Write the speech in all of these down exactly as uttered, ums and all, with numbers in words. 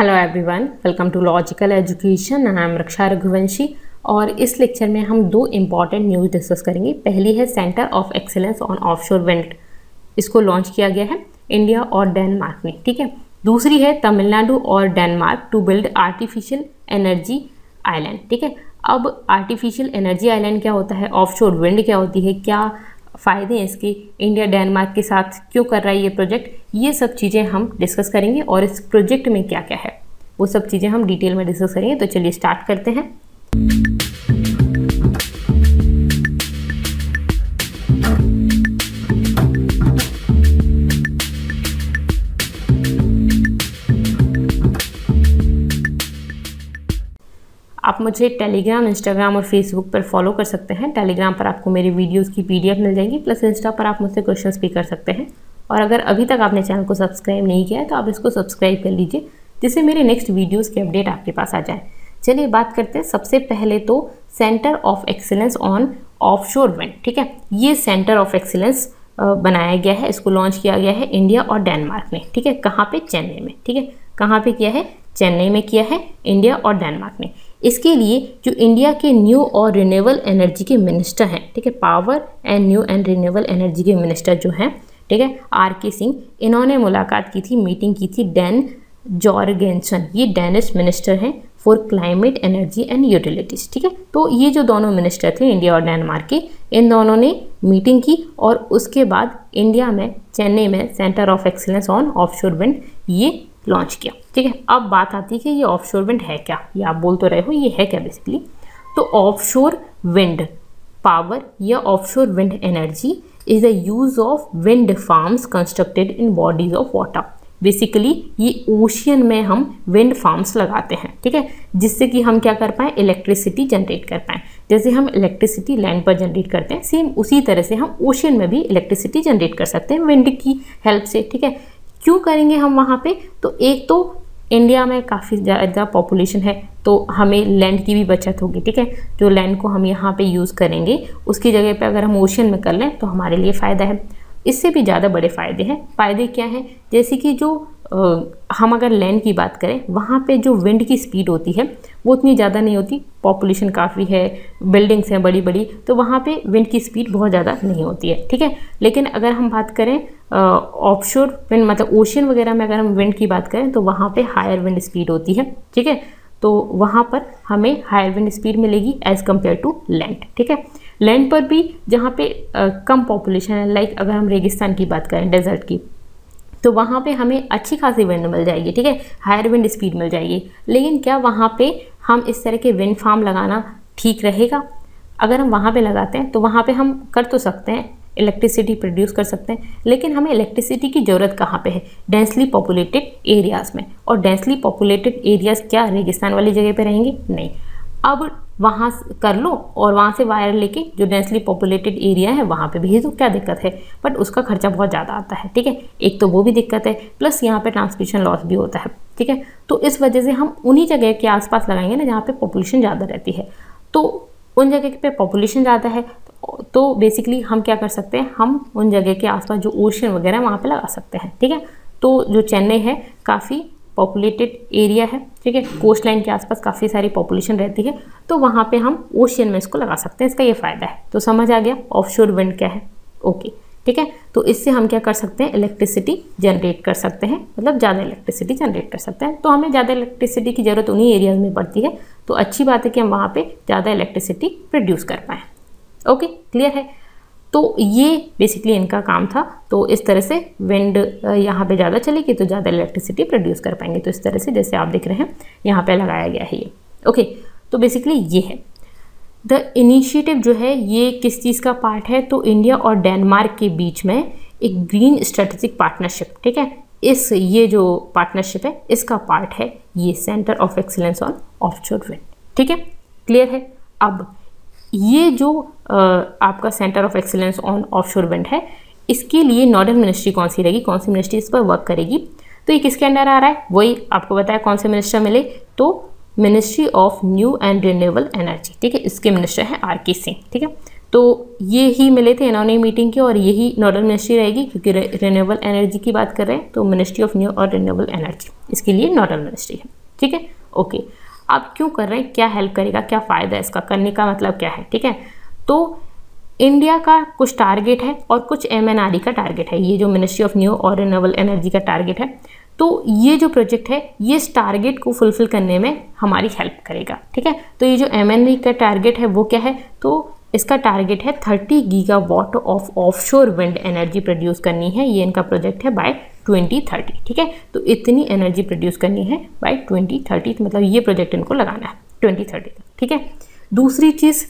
Hello everyone, welcome to logical education. I am Raksha Raghuvanshi और इस lecture में हम दो इम्पॉर्टेंट न्यूज़ डिस्कस करेंगे। पहली है centre of excellence on offshore wind, इसको लॉन्च किया गया है इंडिया और डेनमार्क में, ठीक है। दूसरी है तमिलनाडु और Denmark to build artificial energy island, ठीक है। अब आर्टिफिशियल एनर्जी आइलैंड क्या होता है, ऑफशोर विंड क्या होती है, क्या फ़ायदे हैं इसके, इंडिया डेनमार्क के साथ क्यों कर रहा है ये प्रोजेक्ट, ये सब चीज़ें हम डिस्कस करेंगे और इस प्रोजेक्ट में क्या क्या है वो सब चीज़ें हम डिटेल में डिस्कस करेंगे। तो चलिए स्टार्ट करते हैं। आप मुझे टेलीग्राम, इंस्टाग्राम और फेसबुक पर फॉलो कर सकते हैं। टेलीग्राम पर आपको मेरे वीडियोस की पीडीएफ मिल जाएगी, प्लस इंस्टा पर आप मुझसे क्वेश्चंस भी कर सकते हैं। और अगर अभी तक आपने चैनल को सब्सक्राइब नहीं किया है तो आप इसको सब्सक्राइब कर लीजिए, जिससे मेरे नेक्स्ट वीडियोस की अपडेट आपके पास आ जाए। चलिए बात करते हैं। सबसे पहले तो centre of excellence on offshore wind, ठीक है। ये सेंटर ऑफ एक्सीलेंस बनाया गया है, इसको लॉन्च किया गया है इंडिया और डेनमार्क में, ठीक है। कहाँ पे? चेन्नई में, ठीक है। कहाँ पे किया है? चेन्नई में किया है इंडिया और डेनमार्क में। इसके लिए जो इंडिया के न्यू और रिन्यूएबल एनर्जी के मिनिस्टर हैं, ठीक है, power and new and renewable energy के मिनिस्टर जो हैं, ठीक है, आर के सिंह, इन्होंने मुलाकात की थी, मीटिंग की थी डैन जॉर्गेनसन, ये डेनिश मिनिस्टर हैं for climate, energy and utilities, ठीक है। तो ये जो दोनों मिनिस्टर थे इंडिया और डेनमार्क के, इन दोनों ने मीटिंग की और उसके बाद इंडिया में, चेन्नई में centre of excellence on offshore wind ये लॉन्च किया, ठीक है। अब बात आती है कि ये ऑफशोर विंड है क्या, ये आप बोल तो रहे हो ये है क्या बेसिकली। तो ऑफशोर विंड पावर या offshore wind energy is the use of wind farms constructed in bodies of water. Basically ये ओशियन में हम विंड फार्म्स लगाते हैं, ठीक है, जिससे कि हम क्या कर पाएँ, इलेक्ट्रिसिटी जनरेट कर पाएँ। जैसे हम इलेक्ट्रिसिटी लैंड पर जनरेट करते हैं, सेम उसी तरह से हम ओशियन में भी इलेक्ट्रिसिटी जनरेट कर सकते हैं विंड की हेल्प से, ठीक है। क्यों करेंगे हम वहाँ पे? तो एक तो इंडिया में काफ़ी ज़्यादा पॉपुलेशन है, तो हमें लैंड की भी बचत होगी, ठीक है। जो लैंड को हम यहाँ पे यूज़ करेंगे उसकी जगह पे अगर हम ओशन में कर लें तो हमारे लिए फ़ायदा है। इससे भी ज़्यादा बड़े फ़ायदे हैं। फ़ायदे क्या हैं? जैसे कि जो आ, हम अगर लैंड की बात करें, वहाँ पे जो विंड की स्पीड होती है वो उतनी ज़्यादा नहीं होती, पॉपुलेशन काफ़ी है, बिल्डिंग्स हैं बड़ी बड़ी, तो वहाँ पे विंड की स्पीड बहुत ज़्यादा नहीं होती है, ठीक है। लेकिन अगर हम बात करें ऑफशोर विंड मतलब ओशन वगैरह में अगर हम विंड की बात करें तो वहाँ पे हायर विंड स्पीड होती है, ठीक है। तो वहाँ पर हमें हायर विंड स्पीड मिलेगी एज़ कम्पेयर टू लैंड, ठीक है। लैंड पर भी जहाँ पे आ, कम पॉपुलेशन है, लाइक अगर हम रेगिस्तान की बात करें, डेजर्ट की, तो वहाँ पे हमें अच्छी खासी विंड मिल जाएगी, ठीक है, हायर विंड स्पीड मिल जाएगी। लेकिन क्या वहाँ पे हम इस तरह के विंड फार्म लगाना ठीक रहेगा? अगर हम वहाँ पे लगाते हैं तो वहाँ पे हम कर तो सकते हैं, इलेक्ट्रिसिटी प्रोड्यूस कर सकते हैं, लेकिन हमें इलेक्ट्रिसिटी की ज़रूरत कहाँ पे है? डेंसली पॉपुलेटेड एरियाज़ में। और डेंसली पॉपुलेटेड एरियाज़ क्या रेगिस्तान वाली जगह पर रहेंगे? नहीं। अब वहाँ कर लो और वहाँ से वायर लेके जो डेंसली पॉपुलेटेड एरिया है वहाँ पे भेज दो, क्या दिक्कत है? बट उसका खर्चा बहुत ज़्यादा आता है, ठीक है। एक तो वो भी दिक्कत है, प्लस यहाँ पे ट्रांसमिशन लॉस भी होता है, ठीक है। तो इस वजह से हम उन्हीं जगह के आसपास लगाएंगे ना जहाँ पे पॉपुलेशन ज़्यादा रहती है। तो उन जगह पे पॉपुलेशन ज़्यादा है तो बेसिकली हम क्या कर सकते हैं, हम उन जगह के आसपास जो ओशन वगैरह वहाँ पर लगा सकते हैं, ठीक है। तो जो चेन्नई है काफ़ी पॉपुलेटेड एरिया है, ठीक है, कोस्ट लाइन के आसपास काफ़ी सारी पॉपुलेशन रहती है, तो वहाँ पे हम ओशियन में इसको लगा सकते हैं, इसका ये फ़ायदा है। तो समझ आ गया ऑफशोर विंड क्या है, ओके, ठीक है। तो इससे हम क्या कर सकते हैं, इलेक्ट्रिसिटी जनरेट कर सकते हैं, मतलब ज़्यादा इलेक्ट्रिसिटी जनरेट कर सकते हैं। तो हमें ज़्यादा इलेक्ट्रिसिटी की ज़रूरत उन्हीं एरियाज़ में पड़ती है, तो अच्छी बात है कि हम वहाँ पर ज़्यादा इलेक्ट्रिसिटी प्रोड्यूस कर पाएँ, ओके, क्लियर है। तो ये बेसिकली इनका काम था। तो इस तरह से विंड यहाँ पे ज़्यादा चलेगी तो ज़्यादा इलेक्ट्रिसिटी प्रोड्यूस कर पाएंगे। तो इस तरह से जैसे आप देख रहे हैं यहाँ पे लगाया गया है ये, ओके। तो बेसिकली ये है द इनिशिएटिव जो है, ये किस चीज़ का पार्ट है? तो इंडिया और डेनमार्क के बीच में एक ग्रीन स्ट्रेटेजिक पार्टनरशिप, ठीक है, इस ये जो पार्टनरशिप है इसका पार्ट है ये centre of excellence on offshore wind, ठीक है, क्लियर है। अब ये जो आ, आपका centre of excellence on offshore wind है, इसके लिए नोडल मिनिस्ट्री कौन सी रहेगी, कौन सी मिनिस्ट्री इस पर वर्क करेगी? तो ये किसके अंडर आ रहा है, वही आपको बताया कौन से मिनिस्टर मिले, तो ministry of new and renewable energy, ठीक है, इसके मिनिस्टर हैं आर के सिंह, ठीक है। तो ये ही मिले थे इन्होंने मीटिंग की और यही नोडल मिनिस्ट्री रहेगी क्योंकि रिन्यूएबल एनर्जी की बात कर रहे हैं तो मिनिस्ट्री ऑफ न्यू और रिन्यूएबल एनर्जी इसके लिए नोडल मिनिस्ट्री है। ठीक है, ओके। आप क्यों कर रहे हैं, क्या हेल्प करेगा, क्या फ़ायदा है इसका, करने का मतलब क्या है। ठीक है, तो इंडिया का कुछ टारगेट है और कुछ एम एन आर ई का टारगेट है, ये जो मिनिस्ट्री ऑफ न्यू और रिन्यूएबल एनर्जी का टारगेट है। तो ये जो प्रोजेक्ट है ये इस टारगेट को फुलफिल करने में हमारी हेल्प करेगा। ठीक है, तो ये जो एम एन आर ई का टारगेट है वो क्या है, तो इसका टारगेट है thirty gigawatt of offshore wind energy produce करनी है, ये इनका प्रोजेक्ट है बाय ट्वेंटी थर्टी। ठीक है, तो इतनी एनर्जी प्रोड्यूस करनी है बाय ट्वेंटी थर्टी, मतलब ये प्रोजेक्ट इनको लगाना है ट्वेंटी थर्टी तक। ठीक है, दूसरी चीज़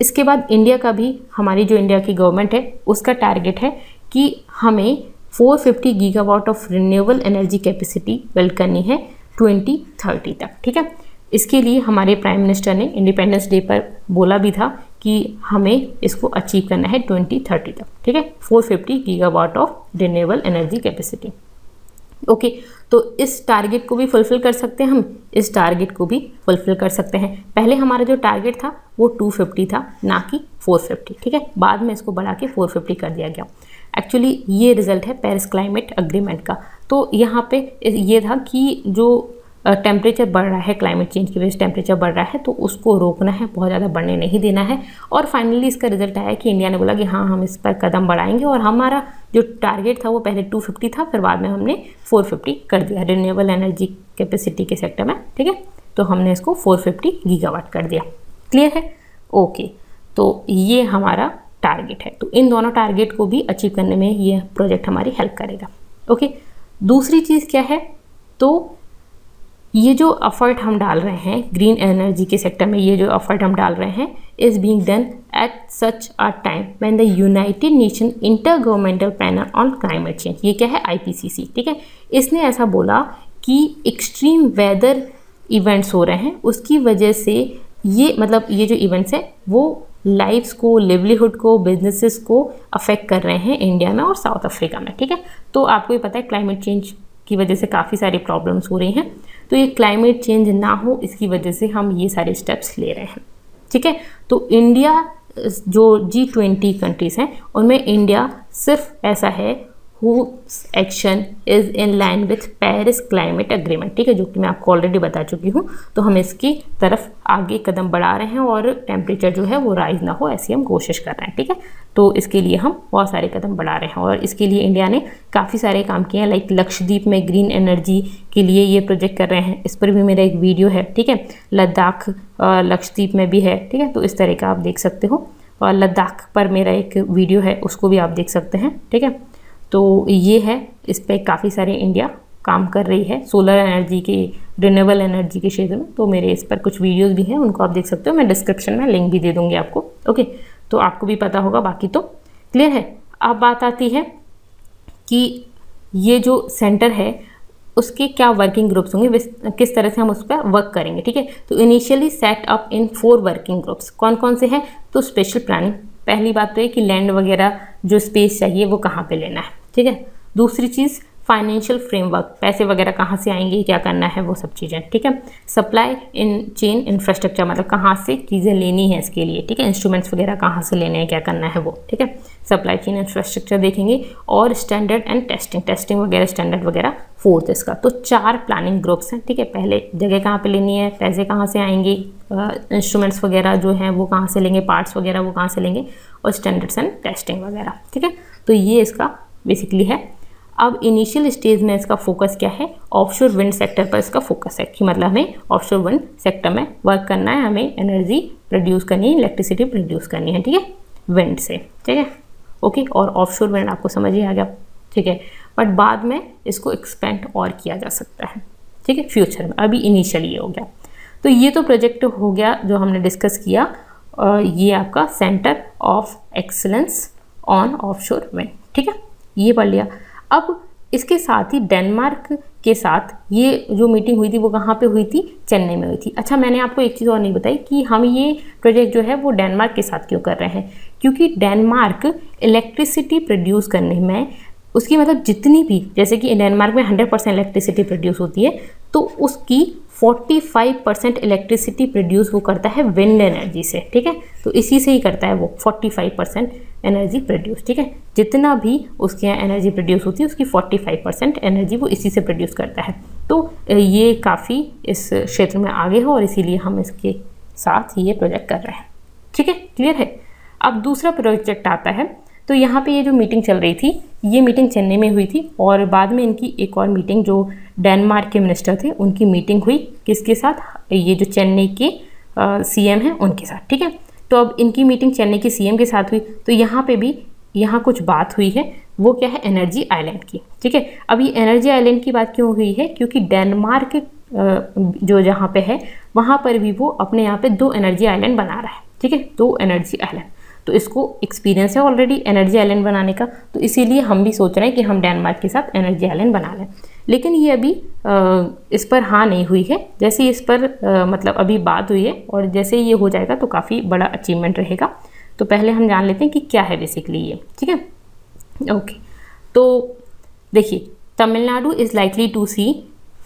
इसके बाद इंडिया का भी, हमारी जो इंडिया की गवर्नमेंट है उसका टारगेट है कि हमें four fifty gigawatt of renewable energy capacity build करनी है ट्वेंटी थर्टी तक। ठीक है, इसके लिए हमारे प्राइम मिनिस्टर ने इंडिपेंडेंस डे पर बोला भी था कि हमें इसको अचीव करना है ट्वेंटी थर्टी तक। ठीक है, four fifty gigawatt of renewable energy capacity. Okay, तो इस टारगेट को भी फुलफ़िल कर सकते हैं, हम इस टारगेट को भी फुलफ़िल कर सकते हैं। पहले हमारा जो टारगेट था वो टू फिफ्टी था, ना कि फोर फिफ्टी। ठीक है, बाद में इसको बढ़ा के फोर फिफ्टी कर दिया गया। एक्चुअली ये रिज़ल्ट है पेरिस क्लाइमेट एग्रीमेंट का। तो यहाँ पे ये था कि जो टेम्परेचर बढ़ रहा है क्लाइमेट चेंज की वजह से, टेम्परेचर बढ़ रहा है तो उसको रोकना है, बहुत ज़्यादा बढ़ने नहीं देना है। और फाइनली इसका रिजल्ट आया कि इंडिया ने बोला कि हाँ हम इस पर कदम बढ़ाएंगे और हमारा जो टारगेट था वो पहले टू फिफ्टी था, फिर बाद में हमने फोर फिफ्टी कर दिया रिन्यूएबल एनर्जी कैपेसिटी के सेक्टर में। ठीक है, तो हमने इसको फोर फिफ्टी गीगावाट कर दिया। क्लियर है, ओके। तो ये हमारा टारगेट है, तो इन दोनों टारगेट को भी अचीव करने में ये प्रोजेक्ट हमारी हेल्प करेगा। ओके, दूसरी चीज़ क्या है, तो ये जो एफर्ट हम डाल रहे हैं ग्रीन एनर्जी के सेक्टर में, ये जो एफर्ट हम डाल रहे हैं is being done at such a time when the United nation intergovernmental panel on climate change, ये क्या है, आईपीसीसी। ठीक है, इसने ऐसा बोला कि एक्सट्रीम वेदर इवेंट्स हो रहे हैं, उसकी वजह से ये मतलब ये जो इवेंट्स हैं वो लाइफ्स को, लिवलीहुड को, बिजनेसेस को अफेक्ट कर रहे हैं इंडिया में और साउथ अफ्रीका में। ठीक है, तो आपको ये पता है क्लाइमेट चेंज की वजह से काफ़ी सारी प्रॉब्लम्स हो रही हैं, तो ये क्लाइमेट चेंज ना हो इसकी वजह से हम ये सारे स्टेप्स ले रहे हैं। ठीक है, तो इंडिया जो जी ट्वेंटी कंट्रीज़ हैं उनमें इंडिया सिर्फ ऐसा है whose action is in line with Paris climate agreement. ठीक है, जो कि मैं आपको ऑलरेडी बता चुकी हूँ, तो हम इसकी तरफ आगे कदम बढ़ा रहे हैं और टेम्परेचर जो है वो राइज ना हो ऐसी हम कोशिश कर रहे हैं। ठीक है, तो इसके लिए हम बहुत सारे कदम बढ़ा रहे हैं और इसके लिए इंडिया ने काफ़ी सारे काम किए हैं, लाइक लक्षद्वीप में ग्रीन एनर्जी के लिए ये प्रोजेक्ट कर रहे हैं, इस पर भी मेरा एक वीडियो है। ठीक है, लद्दाख लक्षद्वीप में भी है। ठीक है, तो इस तरह का आप देख सकते हो, और लद्दाख पर मेरा एक वीडियो है उसको भी आप देख सकते हैं। ठीक है, तो ये है, इस पर काफ़ी सारे इंडिया काम कर रही है सोलर एनर्जी के, रिन्यूएबल एनर्जी के क्षेत्र में। तो मेरे इस पर कुछ वीडियोस भी हैं, उनको आप देख सकते हो, मैं डिस्क्रिप्शन में लिंक भी दे दूँगी आपको। ओके, तो आपको भी पता होगा, बाकी तो क्लियर है। अब बात आती है कि ये जो सेंटर है उसके क्या वर्किंग ग्रुप्स होंगे, किस तरह से हम उस पर वर्क करेंगे। ठीक है, तो initially set up in four working groups, कौन कौन से हैं, तो स्पेशल प्लानिंग, पहली बात तो ये कि लैंड वगैरह जो स्पेस चाहिए वो कहाँ पे लेना है। ठीक है, दूसरी चीज़ फाइनेंशियल फ्रेमवर्क, पैसे वगैरह कहाँ से आएंगे, क्या करना है, वो सब चीज़ें। ठीक है, सप्लाई इन चेन इंफ्रास्ट्रक्चर, मतलब कहाँ से चीज़ें लेनी है इसके लिए। ठीक है, इंस्ट्रूमेंट्स वगैरह कहाँ से लेने हैं, क्या करना है वो। ठीक है, सप्लाई चेन इंफ्रास्ट्रक्चर देखेंगे और स्टैंडर्ड एंड टेस्टिंग, टेस्टिंग वगैरह स्टैंडर्ड वगैरह फोर्थ इसका। तो चार प्लानिंग ग्रुप्स हैं। ठीक है, पहले जगह कहाँ पर लेनी है, पैसे कहाँ से आएंगे, इंस्ट्रूमेंट्स वगैरह जो हैं वो कहाँ से लेंगे, पार्ट्स वगैरह वो कहाँ से लेंगे, और स्टैंडर्ड्स एंड टेस्टिंग वगैरह। ठीक है, तो ये इसका बेसिकली है। अब इनिशियल स्टेज में इसका फोकस क्या है, ऑफशोर विंड सेक्टर पर इसका फोकस है कि मतलब हमें ऑफशोर विंड सेक्टर में वर्क करना है, हमें एनर्जी प्रोड्यूस करनी है, इलेक्ट्रिसिटी प्रोड्यूस करनी है। ठीक है, विंड से। ठीक है, ओके, और ऑफशोर विंड आपको समझ ही आ गया। ठीक है, बट बाद में इसको एक्सपेंड और किया जा सकता है। ठीक है, फ्यूचर में, अभी इनिशियली ये हो गया। तो ये तो प्रोजेक्ट हो गया जो हमने डिस्कस किया, ये आपका centre of excellence on offshore wind. ठीक है, ये पढ़ लिया। अब इसके साथ ही डेनमार्क के साथ ये जो मीटिंग हुई थी वो कहाँ पे हुई थी, चेन्नई में हुई थी। अच्छा, मैंने आपको एक चीज़ और नहीं बताई कि हम ये प्रोजेक्ट जो है वो डेनमार्क के साथ क्यों कर रहे हैं, क्योंकि डेनमार्क इलेक्ट्रिसिटी प्रोड्यूस करने में उसकी मतलब जितनी भी, जैसे कि डेनमार्क में हंड्रेड परसेंट इलेक्ट्रिसिटी प्रोड्यूस होती है तो उसकी पैंतालीस परसेंट इलेक्ट्रिसिटी प्रोड्यूस वो करता है विंड एनर्जी से, ठीक है। तो इसी से ही करता है वो पैंतालीस परसेंट एनर्जी प्रोड्यूस, ठीक है। जितना भी उसके यहाँ एनर्जी प्रोड्यूस होती है उसकी पैंतालीस परसेंट एनर्जी वो इसी से प्रोड्यूस करता है। तो ये काफ़ी इस क्षेत्र में आगे हो और इसीलिए हम इसके साथ ये प्रोजेक्ट कर रहे हैं, ठीक है, क्लियर है। अब दूसरा प्रोजेक्ट आता है, तो यहाँ पे ये जो मीटिंग चल रही थी, ये मीटिंग चेन्नई में हुई थी और बाद में इनकी एक और मीटिंग जो डेनमार्क के मिनिस्टर थे उनकी मीटिंग हुई, किसके साथ, ये जो चेन्नई के सीएम हैं उनके साथ, ठीक है। तो अब इनकी मीटिंग चेन्नई के सीएम के साथ हुई, तो यहाँ पे भी यहाँ कुछ बात हुई है, वो क्या है, एनर्जी आइलैंड की, ठीक है। अब ये एनर्जी आइलैंड की बात क्यों हुई है, क्योंकि डेनमार्क जो जहाँ पे है वहाँ पर भी वो अपने यहाँ पे दो एनर्जी आइलैंड बना रहा है, ठीक है, दो एनर्जी आइलैंड। तो इसको एक्सपीरियंस है ऑलरेडी एनर्जी आइलैंड बनाने का, तो इसीलिए हम भी सोच रहे हैं कि हम डेनमार्क के साथ एनर्जी आइलैंड बना लें, लेकिन ये अभी आ, इस पर हाँ नहीं हुई है। जैसे इस पर आ, मतलब अभी बात हुई है और जैसे ये हो जाएगा तो काफ़ी बड़ा अचीवमेंट रहेगा। तो पहले हम जान लेते हैं कि क्या है बेसिकली ये, ठीक है, ओके। तो देखिए, Tamil Nadu is likely to see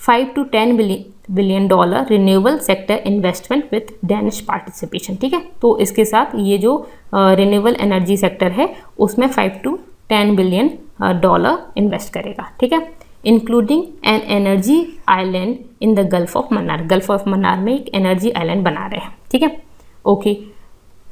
five to ten billion billion dollar renewable sector investment with Danish participation, ठीक है। तो इसके साथ ये जो रिन्यूएबल एनर्जी सेक्टर है उसमें five to ten billion dollar invest करेगा, ठीक है, including an energy island in the gulf of Mannar. Gulf of Mannar में एक एनर्जी आइलैंड बना रहे हैं, ठीक है, ओके।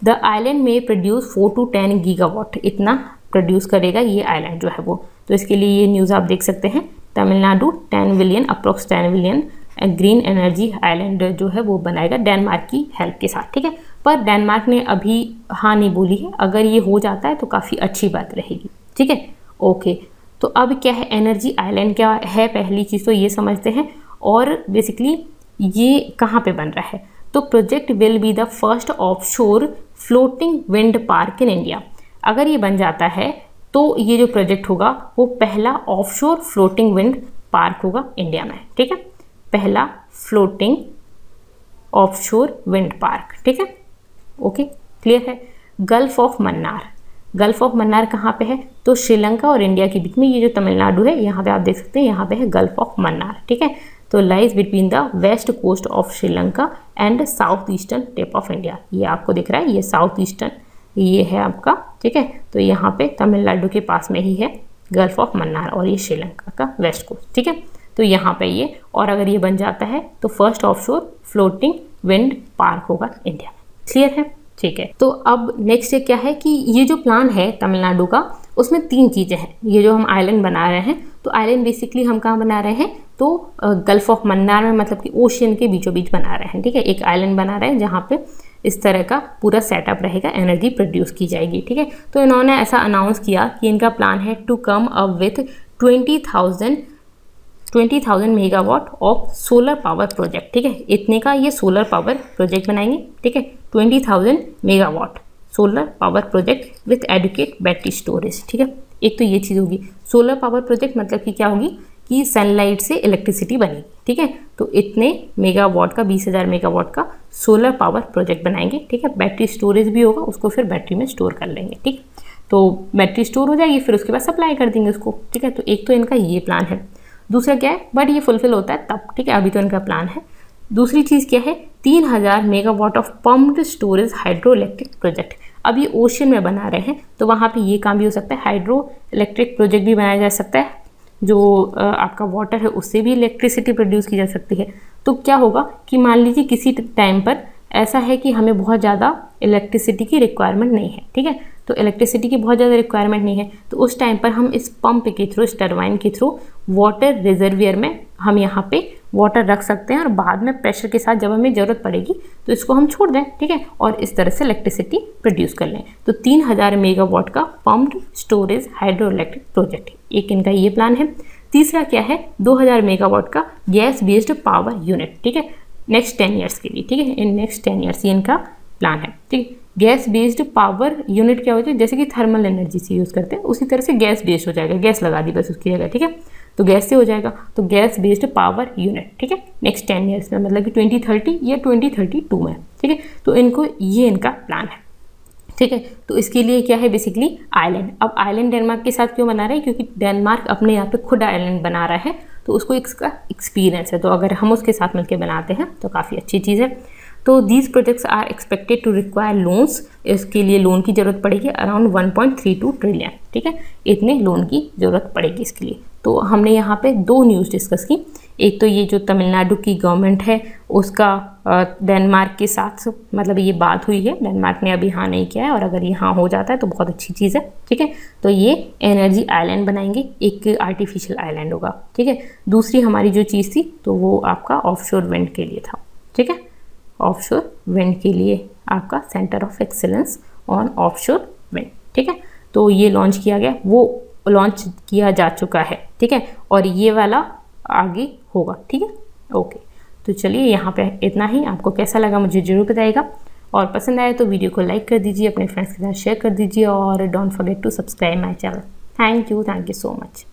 द आइलैंड में produce four to ten gigawatt, इतना प्रोड्यूस करेगा ये आइलैंड जो है वो। तो इसके लिए ये न्यूज़ आप देख सकते हैं, Tamil Nadu ten billion approx ten billion green energy island जो है वो बनाएगा डेनमार्क की हेल्प के साथ, ठीक है। पर डेनमार्क ने अभी हाँ नहीं बोली है, अगर ये हो जाता है तो काफ़ी अच्छी बात रहेगी, ठीक है, ओके। तो अब क्या है एनर्जी आइलैंड क्या है, पहली चीज़ तो ये समझते हैं, और बेसिकली ये कहाँ पे बन रहा है। तो project will be the first offshore floating wind park in India. अगर ये बन जाता है तो ये जो प्रोजेक्ट होगा वो पहला ऑफशोर फ्लोटिंग विंड पार्क होगा इंडिया में, ठीक है, पहला फ्लोटिंग ऑफशोर विंड पार्क, ठीक है, ओके, क्लियर है। Gulf of Mannar, gulf of Mannar कहाँ पे है, तो श्रीलंका और इंडिया के बीच में ये जो तमिलनाडु है यहाँ पे आप देख सकते हैं, यहाँ पे है गल्फ ऑफ मन्नार, ठीक है। तो lies between the west coast of Sri Lanka and south eastern tip of India, ये आपको दिख रहा है, ये साउथ ईस्टर्न ये है आपका, ठीक है। तो यहाँ पे तमिलनाडु के पास में ही है गल्फ ऑफ मन्नार और ये श्रीलंका का वेस्ट कोस्ट, ठीक है। तो यहाँ पे ये, और अगर ये बन जाता है तो first offshore floating wind park होगा इंडिया, क्लियर है, ठीक है। तो अब नेक्स्ट क्या है कि ये जो प्लान है तमिलनाडु का उसमें तीन चीज़ें हैं। ये जो हम आइलैंड बना रहे हैं, तो आइलैंड बेसिकली हम कहाँ बना रहे हैं, तो गल्फ ऑफ मन्नार में, मतलब कि ओशियन के बीचों बीच बना रहे हैं, ठीक है। एक आइलैंड बना रहे हैं जहाँ पे इस तरह का पूरा सेटअप रहेगा, एनर्जी प्रोड्यूस की जाएगी, ठीक है। तो इन्होंने ऐसा अनाउंस किया कि इनका प्लान है to come up with twenty thousand twenty thousand megawatt of solar power project, ठीक है। इतने का ये सोलर पावर प्रोजेक्ट बनाएंगे, ठीक है, twenty thousand megawatt solar power project with adequate battery storage, ठीक है। एक तो ये चीज़ होगी, सोलर पावर प्रोजेक्ट मतलब कि क्या होगी कि सनलाइट से इलेक्ट्रिसिटी बनेगी, ठीक है। तो इतने मेगावाट का, बीस हज़ार मेगावाट का सोलर पावर प्रोजेक्ट बनाएंगे, ठीक है। बैटरी स्टोरेज भी होगा, उसको फिर बैटरी में स्टोर कर लेंगे, ठीक। तो बैटरी स्टोर हो जाएगी, फिर उसके बाद सप्लाई कर देंगे उसको, ठीक है। तो एक तो इनका ये प्लान है। दूसरा क्या है, बट ये फुलफिल होता है तब, ठीक है, अभी तो इनका प्लान है। दूसरी चीज़ क्या है, तीन हज़ार megawatt of pumped storage hydro electric project. अब ये ओशन में बना रहे हैं तो वहाँ पे ये काम भी हो सकता है, हाइड्रो इलेक्ट्रिक प्रोजेक्ट भी बनाया जा सकता है, जो आपका वाटर है उससे भी इलेक्ट्रिसिटी प्रोड्यूस की जा सकती है। तो क्या होगा कि मान लीजिए किसी टाइम पर ऐसा है कि हमें बहुत ज़्यादा इलेक्ट्रिसिटी की रिक्वायरमेंट नहीं है, ठीक है। तो इलेक्ट्रिसिटी की बहुत ज़्यादा रिक्वायरमेंट नहीं है, तो उस टाइम पर हम इस पंप के थ्रू, इस टरबाइन के थ्रू वाटर रिजर्वियर में हम यहाँ पे वाटर रख सकते हैं और बाद में प्रेशर के साथ जब हमें ज़रूरत पड़ेगी तो इसको हम छोड़ दें, ठीक है, और इस तरह से इलेक्ट्रिसिटी प्रोड्यूस कर लें। तो तीन हज़ार मेगावाट का pumped storage hydro electric project, एक इनका ये प्लान है। तीसरा क्या है, दो हज़ार मेगावाट का गैस बेस्ड पावर यूनिट, ठीक है, नेक्स्ट टेन ईयर्स के लिए, ठीक है। इन नेक्स्ट टेन ईयर्स ये इनका प्लान है, ठीक है। गैस बेस्ड पावर यूनिट क्या होता है, जैसे कि थर्मल एनर्जी से यूज़ करते हैं उसी तरह से गैस बेस्ड हो जाएगा, गैस लगा दी बस उसकी जगह, ठीक है, तो गैस से हो जाएगा। तो गैस बेस्ड पावर यूनिट, ठीक है, नेक्स्ट टेन ईयर्स में, मतलब कि ट्वेंटी थर्टी या ट्वेंटी थर्टी टू में, ठीक है। तो इनको ये इनका प्लान है, ठीक है। तो इसके लिए क्या है बेसिकली आइलैंड। अब आइलैंड डेनमार्क के साथ क्यों बना रहे हैं, क्योंकि डेनमार्क अपने यहाँ पे खुद आइलैंड बना रहा है, तो उसको इसका एक्सपीरियंस है, तो अगर हम उसके साथ मिलकर बनाते हैं तो काफ़ी अच्छी चीज़ है। तो these projects are expected to require loans, इसके लिए लोन की ज़रूरत पड़ेगी around one point three two trillion, ठीक है, इतने लोन की ज़रूरत पड़ेगी इसके लिए। तो हमने यहाँ पे दो न्यूज़ डिस्कस की, एक तो ये जो तमिलनाडु की गवर्नमेंट है उसका डेनमार्क के साथ मतलब ये बात हुई है, डेनमार्क ने अभी हाँ नहीं किया है और अगर ये हाँ हो जाता है तो बहुत अच्छी चीज़ है, ठीक है। तो ये एनर्जी आइलैंड बनाएंगे, एक आर्टिफिशियल आइलैंड होगा, ठीक है। दूसरी हमारी जो चीज़ थी तो वो आपका ऑफशोर विंड के लिए था, ठीक है, ऑफशोर विंड के लिए आपका centre of excellence on offshore wind, ठीक है। तो ये लॉन्च किया गया, वो लॉन्च किया जा चुका है, ठीक है, और ये वाला आगे होगा, ठीक है, ओके। तो चलिए यहाँ पे इतना ही, आपको कैसा लगा मुझे ज़रूर बताइएगा, और पसंद आए तो वीडियो को लाइक कर दीजिए, अपने फ्रेंड्स के साथ शेयर कर दीजिए, और don't forget to subscribe my channel. Thank you, thank you so much.